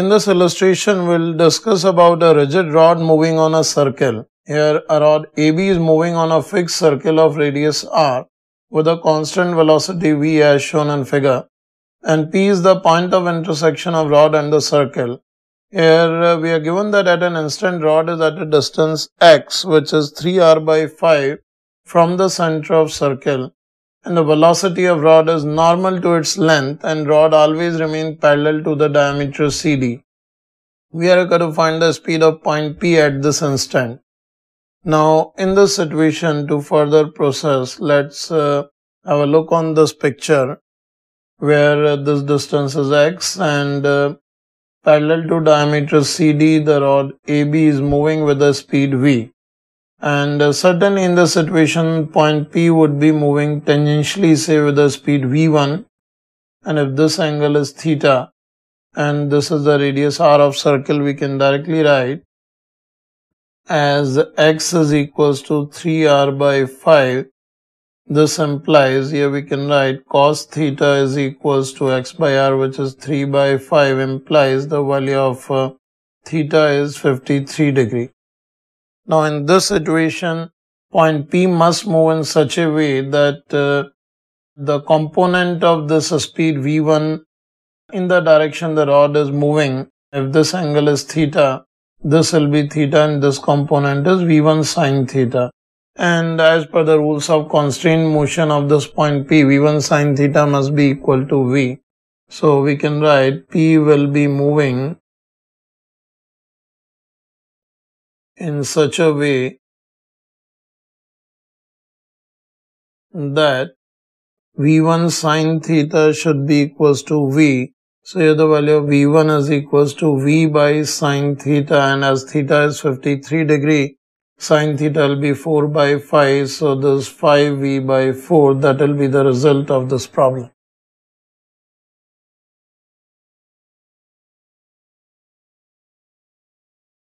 In this illustration, we'll discuss about a rigid rod moving on a circle. Here, a rod AB is moving on a fixed circle of radius r with a constant velocity v as shown in figure, and P is the point of intersection of rod and the circle. Here, we are given that at an instant rod is at a distance x, which is 3r by 5 from the center of circle, and the velocity of rod is normal to its length, and rod always remains parallel to the diameter CD. We are going to find the speed of point P at this instant. Now, in this situation, to further process, let's have a look on this picture where this distance is x and parallel to diameter CD, the rod AB is moving with a speed v. And certainly in this situation, point P would be moving tangentially, say with a speed v1. And if this angle is theta and this is the radius r of circle, we can directly write as x is equals to 3r by 5, this implies, here we can write cos theta is equals to x by r, which is 3 by 5, implies the value of theta is 53 degree. Now in this situation, point P must move in such a way that the component of this speed v1 in the direction the rod is moving, if this angle is theta, this will be theta and this component is v1 sine theta. And as per the rules of constrained motion of this point P, v1 sine theta must be equal to v. So we can write P will be moving in such a way that v1 sine theta should be equals to v. So here the value of v1 is equals to v by sine theta, and as theta is 53 degree, sine theta will be 4 by 5, so this 5v by 4, that will be the result of this problem.